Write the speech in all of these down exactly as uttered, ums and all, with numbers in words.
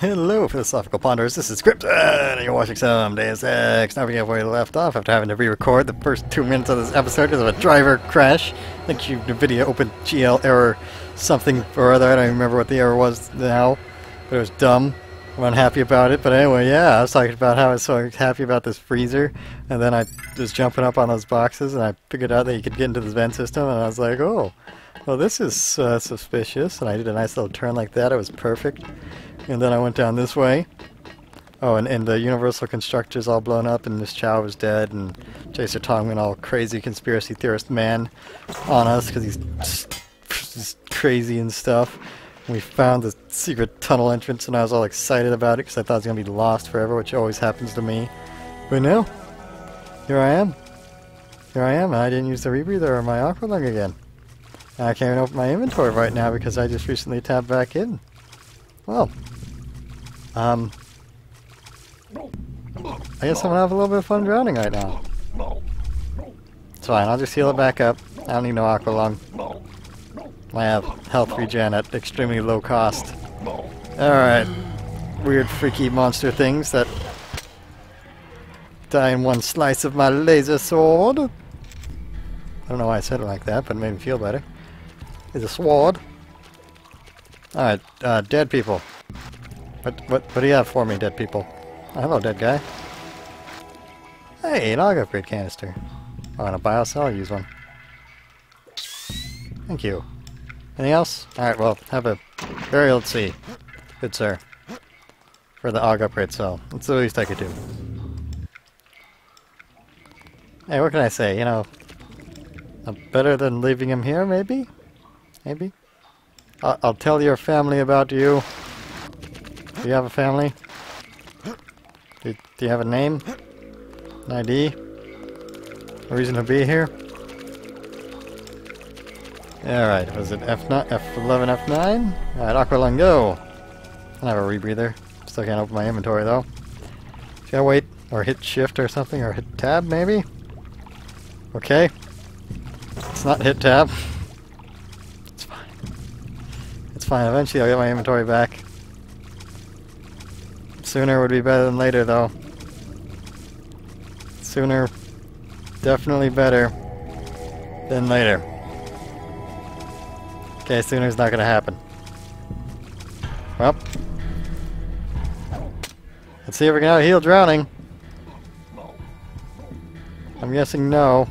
Hello, Philosophical Ponderers, this is Crimson, and you're watching some Deus Ex. Now we have where we left off after having to re-record the first two minutes of this episode because of a driver crash. I think you, Nvidia OpenGL error something or other, I don't even remember what the error was now, but it was dumb. I'm unhappy about it, but anyway, yeah, I was talking about how I was so happy about this freezer, and then I was jumping up on those boxes, and I figured out that you could get into the vent system, and I was like, oh, well, this is uh, suspicious, and I did a nice little turn like that. It was perfect, and then I went down this way. Oh, and, and the Universal Constructor's all blown up, and Miss Chow was dead, and Chaser Tong went all crazy conspiracy theorist man on us, because he's just crazy and stuff. We found the secret tunnel entrance, and I was all excited about it because I thought it was going to be lost forever, which always happens to me. But no, here I am. Here I am, and I didn't use the rebreather or my aqua lung again. And I can't even open my inventory right now because I just recently tapped back in. Well, um, I guess I'm going to have a little bit of fun drowning right now. It's fine, I'll just heal it back up. I don't need no aqua lung. I have health regen at extremely low cost. Alright. Weird, freaky monster things that die in one slice of my laser sword. I don't know why I said it like that, but it made me feel better. It's a sword. Alright, uh, dead people. What, what, what do you have for me, dead people? Oh, hello, dead guy. Hey, an auger upgrade canister. I want to buy or sell, I'll use one. Thank you. Anything else? Alright, well, have a burial at sea. Good sir. For the aug upright cell. That's the least I could do. Hey, what can I say? You know, I'm better than leaving him here, maybe? Maybe? I'll, I'll tell your family about you. Do you have a family? Do, do you have a name? An I D? A reason to be here? Alright, was it F nine, F eleven, F nine? Alright, Aqua Lung, go! I have a rebreather. Still can't open my inventory though. Should I wait? Or hit shift or something? Or hit tab maybe? Okay. It's not hit tab. It's fine. It's fine, eventually I'll get my inventory back. Sooner would be better than later though. Sooner, definitely better than later. Okay, sooner's not gonna happen. Well. Let's see if we can out heal drowning. I'm guessing no.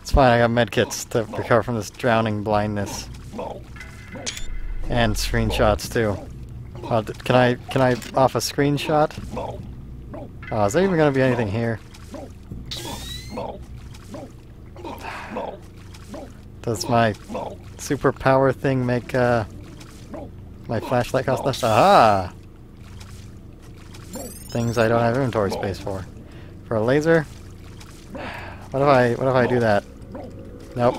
It's fine, I got medkits to recover from this drowning blindness. And screenshots too. Uh, can I can I off a screenshot? Oh, is there even gonna be anything here? Does my superpower thing make uh, my flashlight cost less? Aha! Things I don't have inventory space for. For a laser? What if I what if I do that? Nope.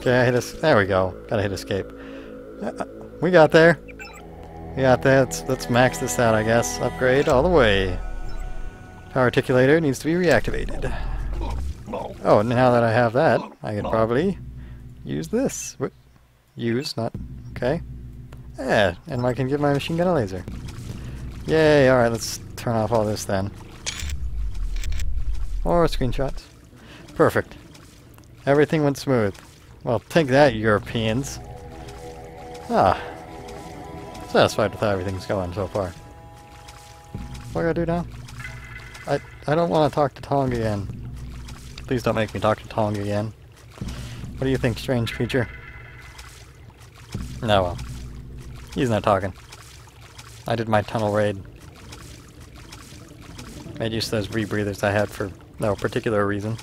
Okay, I hit us. There we go. Gotta hit escape. Uh, we got there. We got there. Let's let's max this out, I guess. Upgrade all the way. Power articulator needs to be reactivated. Oh, now that I have that, I can probably use this. Use, not... Okay. Yeah, and I can give my machine gun a laser. Yay, alright, let's turn off all this then. More screenshots. Perfect. Everything went smooth. Well, take that, Europeans. Ah. Satisfied with how everything's going so far. What do I do now? I, I don't want to talk to Tong again. Please don't make me talk to Tong again. What do you think, strange creature? No, well. He's not talking. I did my tunnel raid. Made use of those rebreathers I had for no particular reason.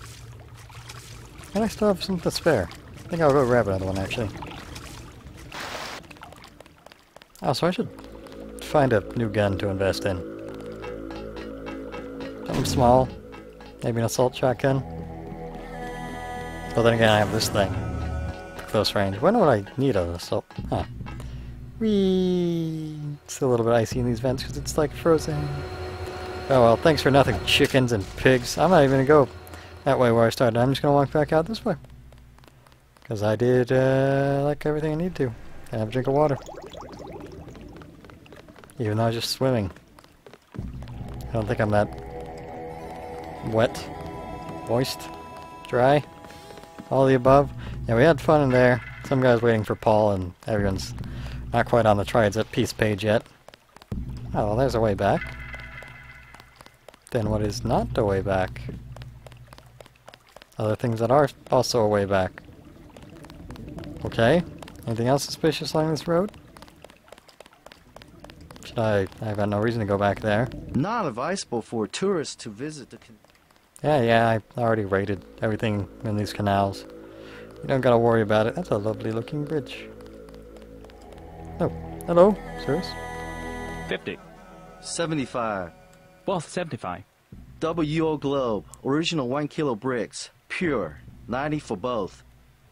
And I still have some to spare. I think I'll go grab another one, actually. Oh, so I should find a new gun to invest in. Something small. Maybe an assault shotgun. But well, then again, I have this thing. Close range. When would I need an assault? Huh. Whee! It's a little bit icy in these vents because it's like frozen. Oh well, thanks for nothing, chickens and pigs. I'm not even gonna go that way where I started. I'm just gonna walk back out this way. Because I did, uh, like everything I need to. And have a drink of water. Even though I was just swimming. I don't think I'm that wet, moist, dry, all the above. Yeah, we had fun in there. Some guy's waiting for Paul and everyone's not quite on the Triads at Peace page yet. Oh, well, there's a way back. Then what is not a way back? Other things that are also a way back. Okay. Anything else suspicious along this road? Should I... I've got no reason to go back there. Not advisable for tourists to visit the... Yeah, yeah, I already rated everything in these canals. You don't gotta worry about it. That's a lovely looking bridge. Oh, hello, sirs. fifty. seventy-five. Both seventy-five. W O Globe. Original one kilo bricks. Pure. ninety for both.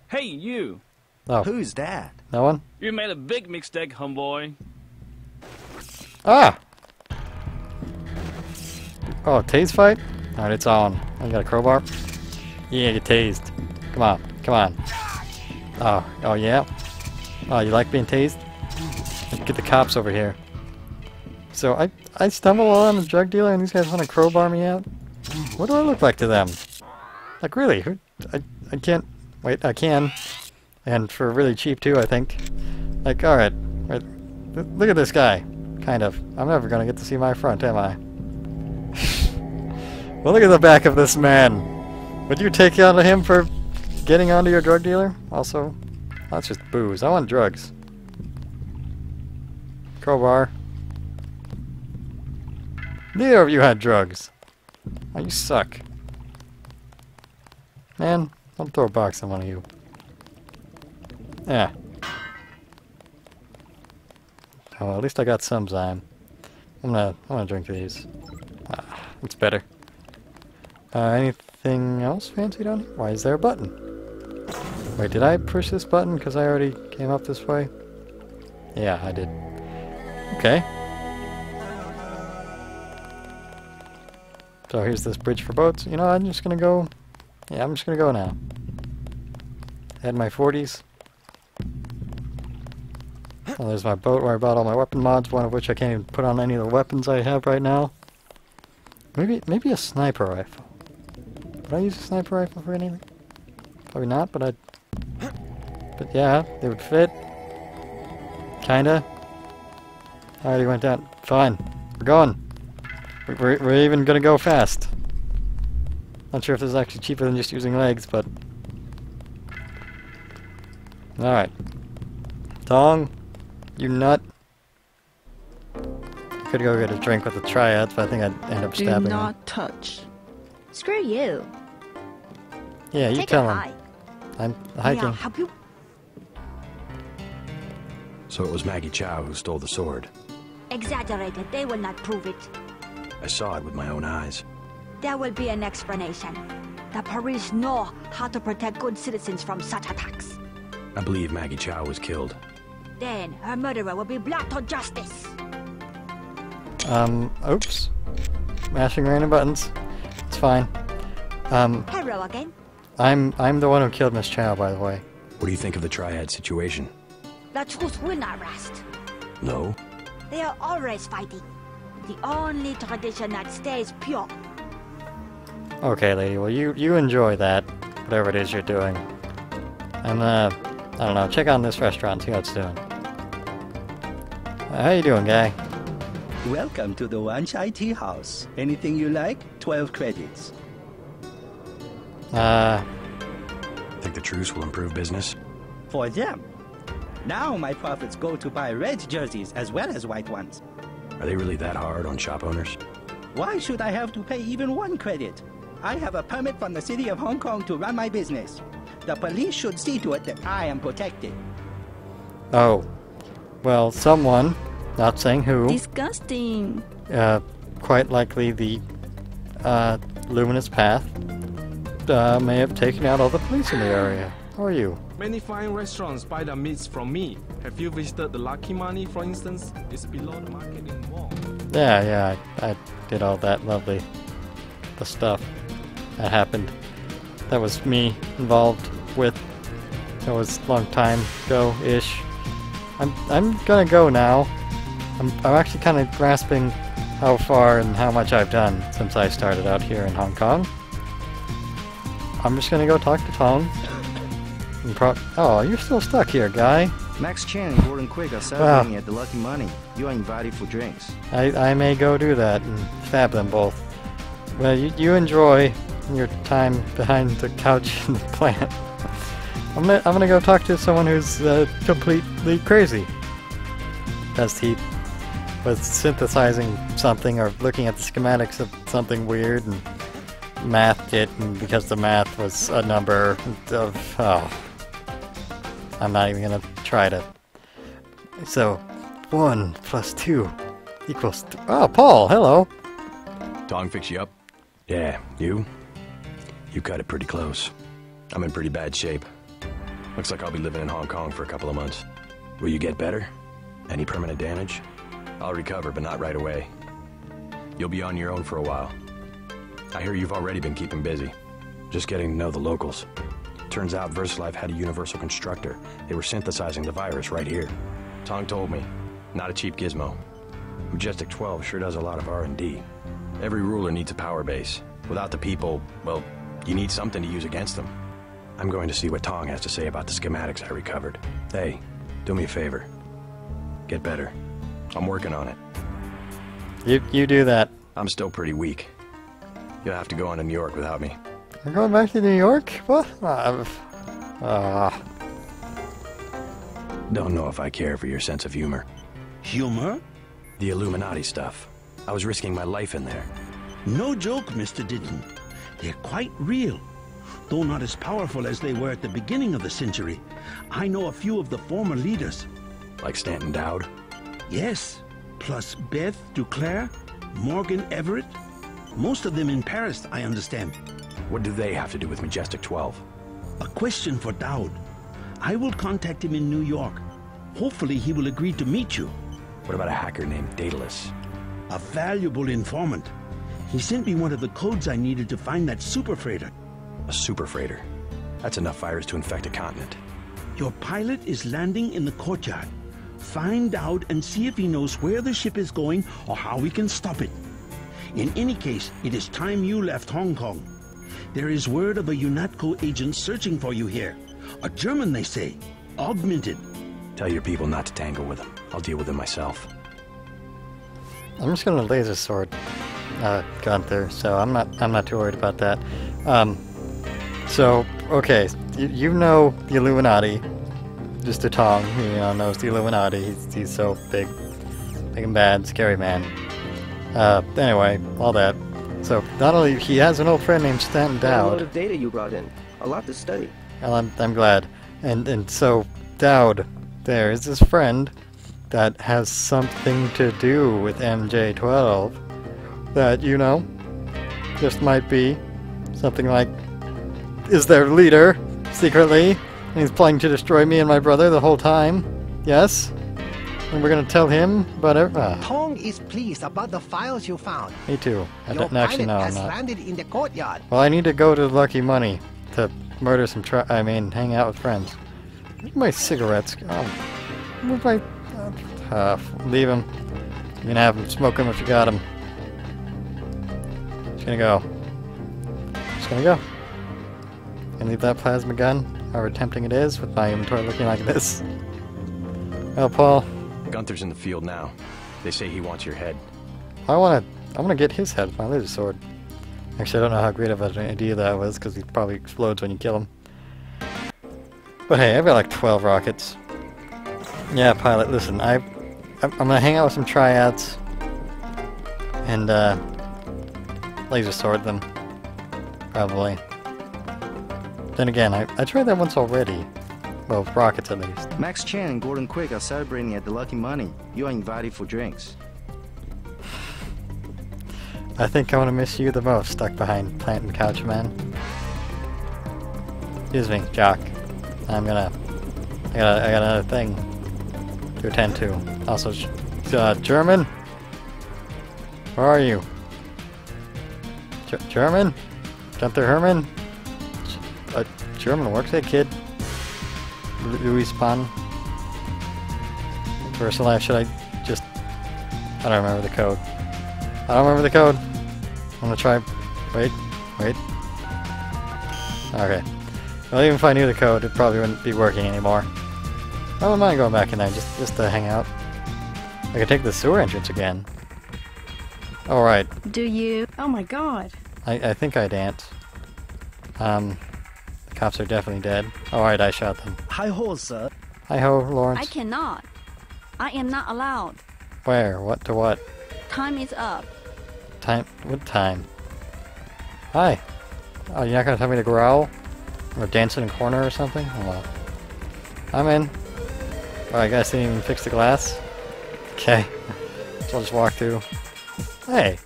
Hey, you! Oh. Who's that? No one? You made a big mistake, homeboy. Ah! Oh, tase fight? Alright, it's on. I got a crowbar. Yeah, you tased. Come on, come on. Oh, oh yeah? Oh, you like being tased? Get the cops over here. So I I stumble on a drug dealer and these guys want to crowbar me out? What do I look like to them? Like really, who, I, I can't... Wait, I can. And for really cheap too, I think. Like, alright. Right, look at this guy. Kind of. I'm never gonna get to see my front, am I? Well, look at the back of this man. Would you take out of him for getting onto your drug dealer? Also, that's just booze. I want drugs. Crowbar. Neither of you had drugs. Oh, you suck. Man, don't throw a box at one of you. Yeah. Oh, well, at least I got some Zyme. I'm gonna, I'm gonna drink these. Ah, it's better. Uh, anything else fancy down here? Why is there a button? Wait, did I push this button because I already came up this way? Yeah, I did. Okay. So here's this bridge for boats. You know, I'm just gonna go... Yeah, I'm just gonna go now. I had my forties. Well, there's my boat where I bought all my weapon mods, one of which I can't even put on any of the weapons I have right now. Maybe, maybe a sniper rifle. Would I use a sniper rifle for anything? Probably not, but I'd... But yeah, they would fit. Kinda. I already went down. Fine. We're going. We're, we're even gonna go fast. Not sure if this is actually cheaper than just using legs, but... Alright. Tong, you nut. Could go get a drink with the Triads, but I think I'd end up stabbing him. Do not him. touch. Screw you. Yeah, you Take tell him. Hike. I'm hiking. Yeah, help you. So it was Maggie Chow who stole the sword. Exaggerated. They will not prove it. I saw it with my own eyes. There will be an explanation. The police know how to protect good citizens from such attacks. I believe Maggie Chow was killed. Then her murderer will be brought to justice. Um, oops. Mashing random buttons. It's fine. Um, Hello again. I'm I'm the one who killed Miss Chow, by the way. What do you think of the Triad situation? The truth will not rest. No? They are always fighting. The only tradition that stays pure. Okay, lady. Well, you, you enjoy that. Whatever it is you're doing. I'm gonna... I don't know. Check on this restaurant. See how it's doing. Uh, how you doing, guy? Welcome to the Wan Chai Tea House. Anything you like? twelve credits. Uh... Think the truce will improve business? For them. Now my profits go to buy red jerseys as well as white ones. Are they really that hard on shop owners? Why should I have to pay even one credit? I have a permit from the city of Hong Kong to run my business. The police should see to it that I am protected. Oh. Well, someone... Not saying who. Disgusting. Uh, quite likely the uh, Luminous Path uh, may have taken out all the police in the area. How are you? Many fine restaurants buy their meats from me. Have you visited the Lucky Money, for instance? It's below the market in Wall. Yeah, yeah, I, I did all that lovely the stuff that happened. That was me involved with. That was a long time ago-ish. I'm I'm gonna go now. I'm, I'm actually kind of grasping how far and how much I've done since I started out here in Hong Kong. I'm just gonna go talk to Tong. And pro oh, you're still stuck here, guy. Max Chan and Gordon Quig are celebrating wow. at the Lucky Money. You are invited for drinks. I, I may go do that and stab them both. Well, you, you enjoy your time behind the couch in the plant. I'm gonna, I'm gonna go talk to someone who's uh, completely crazy. As he was synthesizing something or looking at the schematics of something weird and mathed it, and because the math was a number of... oh. I'm not even gonna try to... So, one plus two equals... Th oh, Paul, hello! Tong fix you up? Yeah, you? You cut it pretty close. I'm in pretty bad shape. Looks like I'll be living in Hong Kong for a couple of months. Will you get better? Any permanent damage? I'll recover, but not right away. You'll be on your own for a while. I hear you've already been keeping busy. Just getting to know the locals. Turns out VersaLife had a universal constructor. They were synthesizing the virus right here. Tong told me, not a cheap gizmo. Majestic twelve sure does a lot of R and D. Every ruler needs a power base. Without the people, well, you need something to use against them. I'm going to see what Tong has to say about the schematics I recovered. Hey, do me a favor. Get better. I'm working on it. You, you do that. I'm still pretty weak. You'll have to go on to New York without me. We're going back to New York? What? Uh, uh. Don't know if I care for your sense of humor. Humor? The Illuminati stuff. I was risking my life in there. No joke, Mister Ditton. They're quite real. Though not as powerful as they were at the beginning of the century. I know a few of the former leaders. Like Stanton Dowd? Yes. Plus Beth Duclair, Morgan Everett. Most of them in Paris, I understand. What do they have to do with Majestic twelve? A question for Dowd. I will contact him in New York. Hopefully he will agree to meet you. What about a hacker named Daedalus? A valuable informant. He sent me one of the codes I needed to find that super freighter. A super freighter? That's enough virus to infect a continent. Your pilot is landing in the courtyard. Find Dowd and see if he knows where the ship is going or how we can stop it. In any case, it is time you left Hong Kong. There is word of a UNATCO agent searching for you here. A German, they say. Augmented. Tell your people not to tangle with him. I'll deal with him myself. I'm just gonna laser sword uh, Gunther, so I'm not I'm not too worried about that. Um, so okay, you, you know the Illuminati. Just a Tong, you know, knows the Illuminati. He's, he's so big, big and bad, scary man. Uh, anyway, all that. So, not only he has an old friend named Stanton Dowd. A lot of data you brought in. A lot to study. Well, I'm, I'm glad. And and so, Dowd, there is his friend that has something to do with M J twelve that, you know, just might be something like, is their leader, secretly, and he's planning to destroy me and my brother the whole time. Yes? And we're gonna tell him about it. Uh. Tong is pleased about the files you found. Me too. I don't actually know. I'm not. Landed in the courtyard. Well, I need to go to Lucky Money to murder some. Tri I mean, hang out with friends. Where'd my cigarettes go? Where'd my? Uh, leave them. You can have them. Smoke them if you got them. Just gonna go. Just gonna go. And leave that plasma gun, however tempting it is, with my inventory looking like this. Well, Paul. Gunther's in the field now. They say he wants your head. I want to. I want to get his head with my laser sword. Actually, I don't know how great of an idea that was, because he probably explodes when you kill him. But hey, I've got like twelve rockets. Yeah, pilot. Listen, I. I'm gonna hang out with some triads. And uh, laser sword them. Probably. Then again, I I tried that once already. Well, rockets at least. Max Chan and Gordon Quig are celebrating at the Lucky Money. You are invited for drinks. I think I want to miss you the most, stuck behind Plant and Couch Man. Excuse me, Jock. I'm gonna... I got, I got another thing to attend to. Also, uh, German? Where are you? G German? Gunther Herman? Uh, German works, hey kid. Louis Pond. VersaLife, should I just I don't remember the code. I don't remember the code. I'm gonna try. Wait, wait. Okay. Well, even if I knew the code, it probably wouldn't be working anymore. I don't mind going back in there just just to hang out. I could take the sewer entrance again. All right. Do you? Oh my God. I I think I dance. Um, the cops are definitely dead. All right, I shot them. Hi ho, sir. Hi ho, Lawrence. I cannot. I am not allowed. Where? What to what? Time is up. Time? What time? Hi. Oh, you're not gonna tell me to growl? Or dance in a corner or something? Oh, well. I'm in. Alright, I guess I didn't even fix the glass. Okay. So I'll just walk through. Hey!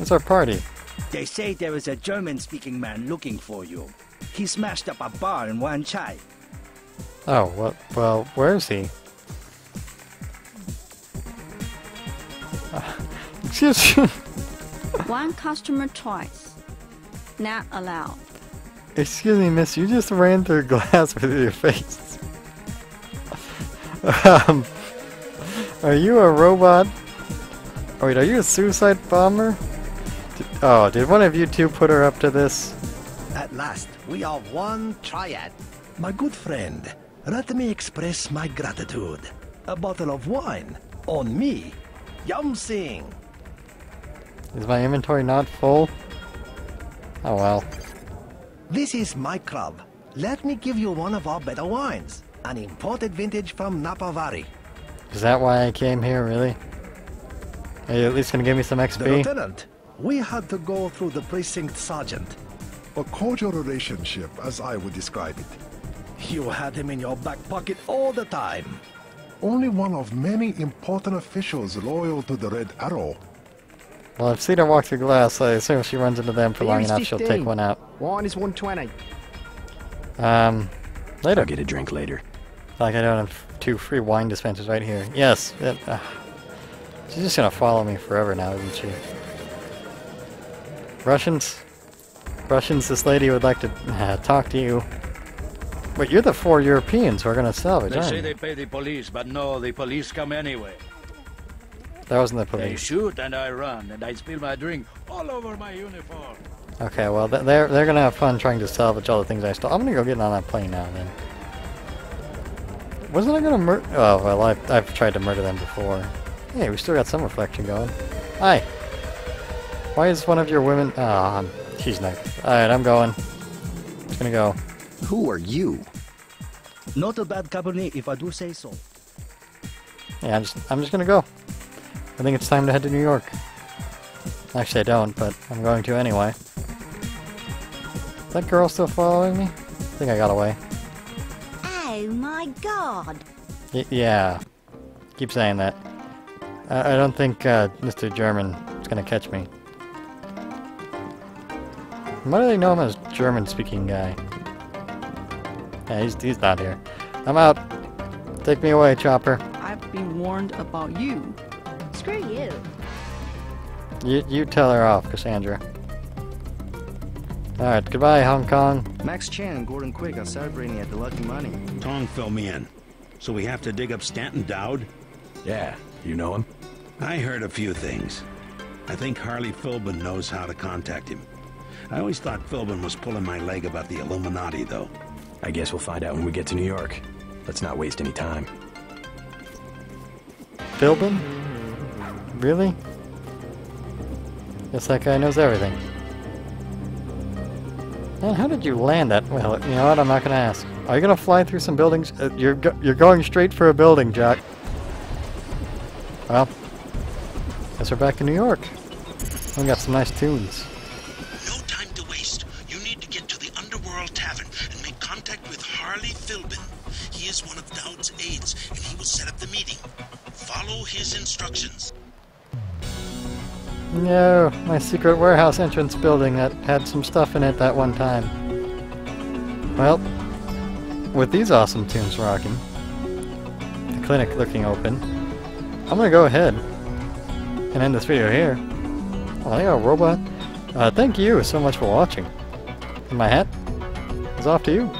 It's our party. They say there is a German-speaking man looking for you. He smashed up a bar in Wan Chai. Oh, well, well, where is he? Excuse me. One customer twice. Not allowed. Excuse me, miss, you just ran through glass with your face. um, are you a robot? Oh, wait, are you a suicide bomber? Did, oh, did one of you two put her up to this? At last, we are one triad. My good friend, let me express my gratitude. A bottle of wine on me. Yum sing. Is my inventory not full? Oh well. This is my club. Let me give you one of our better wines. An imported vintage from Napa Valley. Is that why I came here, really? Are you at least gonna give me some X P? The lieutenant, we had to go through the precinct sergeant. A cordial relationship, as I would describe it. You had him in your back pocket all the time. Only one of many important officials loyal to the Red Arrow. Well, if Cedar walks through glass, I assume if she runs into them for long enough, she'll take one out. Wine is one twenty. Um, later. I'll get a drink later. Like I don't have two free wine dispensers right here. Yes. It, uh, she's just gonna follow me forever now, isn't she? Russians? Russians, this lady would like to uh, talk to you. But you're the four Europeans who are gonna salvage, aren't you? They say they pay the police, but no, the police come anyway. That wasn't the police. They shoot and I run, and I spill my drink all over my uniform. Okay, well, th they're they're gonna have fun trying to salvage all the things I stole. I'm gonna go get on that plane now, then. Wasn't I gonna murder? Oh well, I, I've tried to murder them before. Hey, we still got some reflection going. Hi. Why is one of your women? Ah, oh, she's next. All right, I'm going. I'm gonna go. Who are you? Not a bad company, if I do say so. Yeah, I'm just, I'm just gonna go. I think it's time to head to New York. Actually, I don't, but I'm going to anyway. Is that girl still following me? I think I got away. Oh my God! Y yeah, keep saying that. I, I don't think uh, Mister German is gonna catch me. Why do they know I'm a German-speaking guy? Yeah, he's, he's not here. I'm out. Take me away, Chopper. I've been warned about you. Screw you. You, you tell her off, Cassandra. Alright, goodbye, Hong Kong. Max Chan and Gordon Quig are celebrating at the Lucky Money. Tong filled me in. So we have to dig up Stanton Dowd? Yeah, you know him? I heard a few things. I think Harley Philbin knows how to contact him. I always thought Philbin was pulling my leg about the Illuminati, though. I guess we'll find out when we get to New York. Let's not waste any time. Philbin? Really? Guess that guy knows everything. Man, how did you land that? Well, you know what? I'm not gonna ask. Are you gonna fly through some buildings? Uh, you're go you're going straight for a building, Jack. Well, guess we're back in New York. We got some nice tunes. His instructions. No, my secret warehouse entrance building that had some stuff in it that one time. Well, with these awesome tunes rocking, the clinic looking open, I'm gonna go ahead and end this video here. Oh, I got a robot. Uh, thank you so much for watching. And my hat is off to you.